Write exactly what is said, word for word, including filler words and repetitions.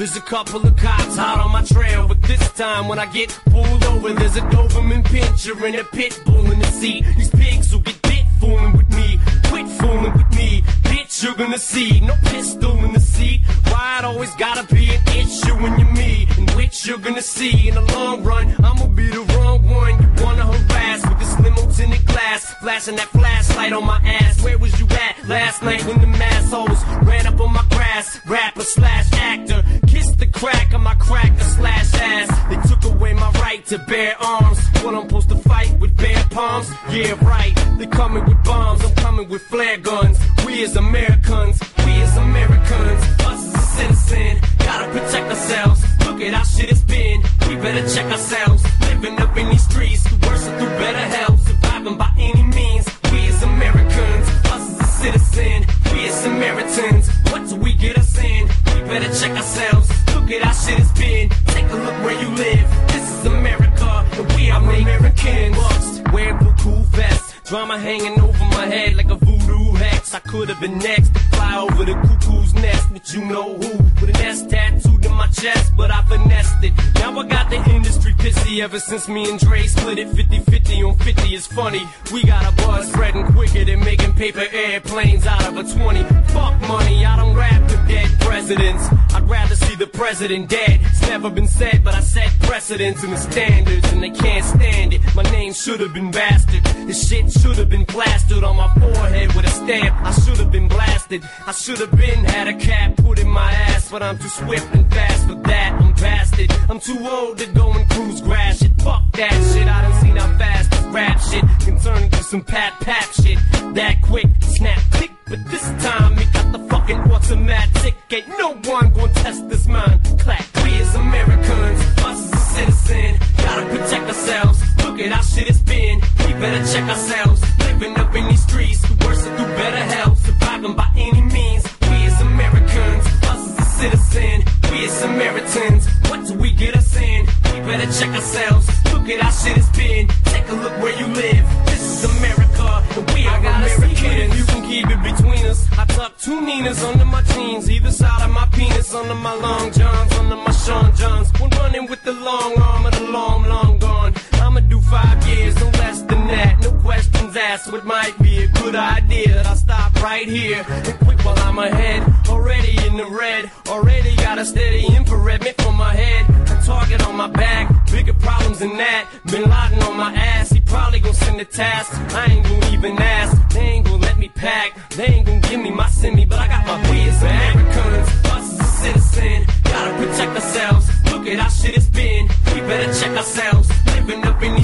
There's a couple of cops hot on my trail, but this time when I get pulled over, there's a Doberman pincher and a pit bull in the seat. These pigs who get bit fooling with me, quit fooling with me. Bitch, you're gonna see no pistol in the seat. Why it always gotta be an issue when you're me, and which you're gonna see in the long run. I'ma be the wrong one you wanna harass with this limo tinted glass, flashing that flashlight on my ass. Where was you at last night when the mass holes ran up on my grass? Rapper slash actor, kiss the crack on my cracker slash ass. They took away my right to bear arms. What I'm supposed to fight with bare palms? Yeah, right. They coming with bombs, I'm coming with flare guns. We as Americans, we as Americans, us as a citizen, gotta protect ourselves. Look at how shit has been, we better check ourselves. Living up in these streets, the worse and through better health, surviving by any means. We as Americans, us as a citizen, we as Samaritans, what do we get us in? We better check ourselves. Look at how shit has been, take a look where you live. This is America, and we are Americans. Bust, wearing blue cool vests, drama hanging over my head like a voodoo hex. I could have been next, fly over the cuckoo's nest with you know who, with an S tattooed in my chest, but I finessed it. Now I got the industry pissy ever since me and Dre split it fifty fifty on fifty. It's funny, we got a buzz spreading quicker than making paper airplanes out of a twenty. Fuck money, I don't rap with dead presidents, I'd rather see the president dead. It's never been said, but I set precedents and the standards, and they can't stand it. My name should have been bastard, this shit should have been plastered on my forehead with a stamp. I should have been blasted, I should have been had a cap put in my ass, but I'm too swift and fast for that. I'm past it, I'm too old to go and cruise grass shit. Fuck that shit, I done seen how fast this rap shit can turn into some pat-pat shit. That quick, snap, tick, but this time it got the fucking automatic. Ain't no one gonna test this mind. Clack, we as Americans, us as a citizen, gotta protect ourselves. Look at how shit has been, we better check ourselves. Living up in these streets, the worse and through better hell, surviving by any means. We as Americans, us as a citizen, we as Samaritans, what do we get us in? We better check ourselves. Look at how shit has been, take a look where you live. This is America, and we are Americans. You can keep it between us. I tuck two Ninas under my jeans, either side of my penis, under my long johns, under my Sean Johns. One running with the long arm of the long, long gone. I'ma do five years, no less than that. No questions asked, what might be a good idea that I stop right here and quick while I'm ahead. Already in the red, already got a steady infrared mitt for my head. A target on my back, bigger problems than that. Bin Laden on my ass, he probably gon' send a task. I ain't gon' even ask, they ain't gon' let me pack. They ain't gon' give me my semi, but I got my we as Americans, us as a citizen, gotta protect ourselves. Look at how shit has been, we better check ourselves. Living up in